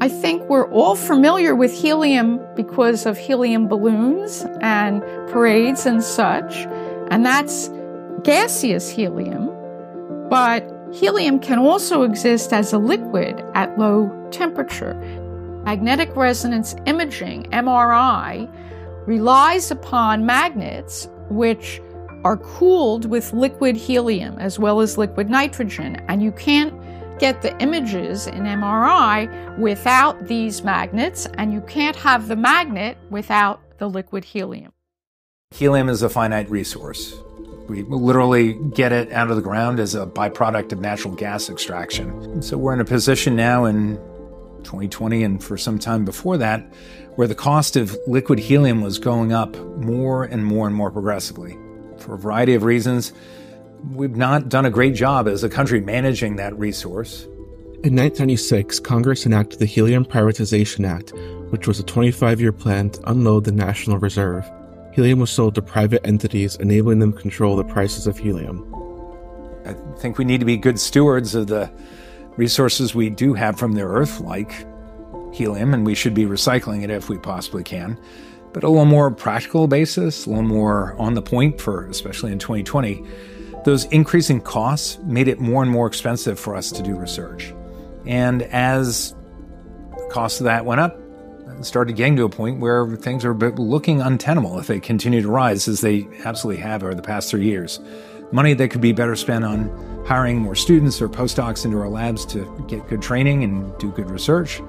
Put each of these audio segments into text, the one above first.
I think we're all familiar with helium because of helium balloons and parades and such, and that's gaseous helium. But helium can also exist as a liquid at low temperature. Magnetic resonance imaging, MRI, relies upon magnets which are cooled with liquid helium as well as liquid nitrogen, and you can't get the images in MRI without these magnets, and you can't have the magnet without the liquid helium. Helium is a finite resource. We literally get it out of the ground as a byproduct of natural gas extraction. So we're in a position now in 2020 and for some time before that, where the cost of liquid helium was going up more and more progressively. For a variety of reasons, we've not done a great job as a country managing that resource. In 1996, Congress enacted the Helium Privatization Act, which was a 25-year plan to unload the National Reserve. Helium was sold to private entities, enabling them to control the prices of helium. I think we need to be good stewards of the resources we do have from the Earth, like helium, and we should be recycling it if we possibly can. But a little more practical basis, a little more on the point for, especially in 2020, those increasing costs made it more and more expensive for us to do research. And as the cost of that went up, it started getting to a point where things are looking untenable if they continue to rise, as they absolutely have over the past 3 years. Money that could be better spent on hiring more students or postdocs into our labs to get good training and do good research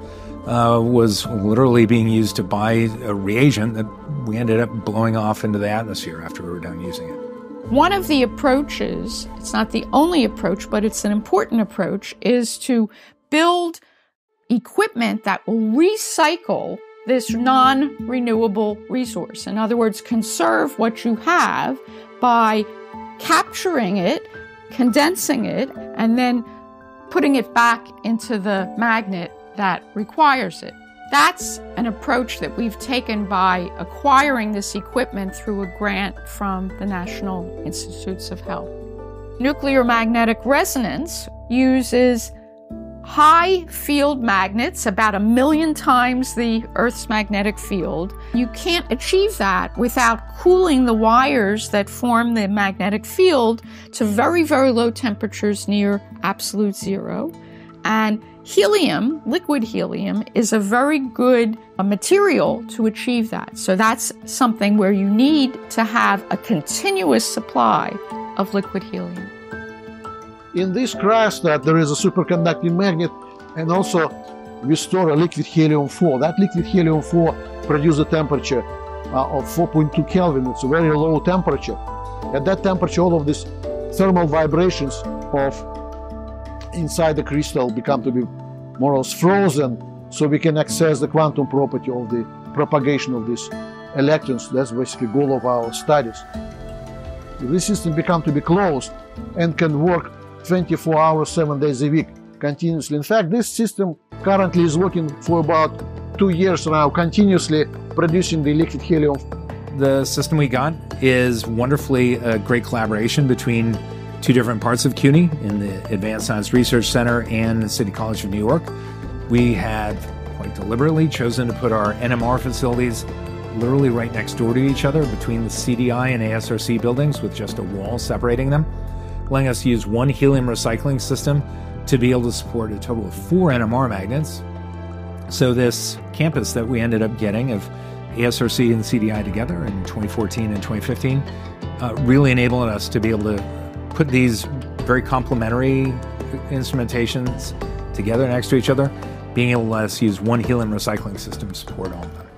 was literally being used to buy a reagent that we ended up blowing off into the atmosphere after we were done using it. One of the approaches, it's not the only approach, but it's an important approach, is to build equipment that will recycle this non-renewable resource. In other words, conserve what you have by capturing it, condensing it, and then putting it back into the magnet that requires it. That's an approach that we've taken by acquiring this equipment through a grant from the National Institutes of Health. Nuclear magnetic resonance uses high field magnets, about 1 million times the Earth's magnetic field. You can't achieve that without cooling the wires that form the magnetic field to very, very low temperatures near absolute zero. And helium, liquid helium, is a very good material to achieve that. So that's something where you need to have a continuous supply of liquid helium. In this crash, that there is a superconducting magnet, and also we store a liquid helium-4. That liquid helium-4 produces a temperature of 4.2 Kelvin. It's a very low temperature. At that temperature, all of these thermal vibrations of inside the crystal become to be more or less frozen, so we can access the quantum property of the propagation of these electrons. That's basically the goal of our studies. This system becomes to be closed and can work 24 hours, 7 days a week, continuously. In fact, this system currently is working for about 2 years now, continuously producing the liquid helium. The system we got is wonderfully a great collaboration between two different parts of CUNY, in the Advanced Science Research Center and the City College of New York. We have quite deliberately chosen to put our NMR facilities literally right next door to each other, between the CDI and ASRC buildings, with just a wall separating them, allowing us to use one helium recycling system to be able to support a total of 4 NMR magnets. So this campus that we ended up getting of ASRC and CDI together in 2014 and 2015 really enabled us to be able to put these very complementary instrumentations together next to each other, being able to let us use one helium recycling system to support all of them.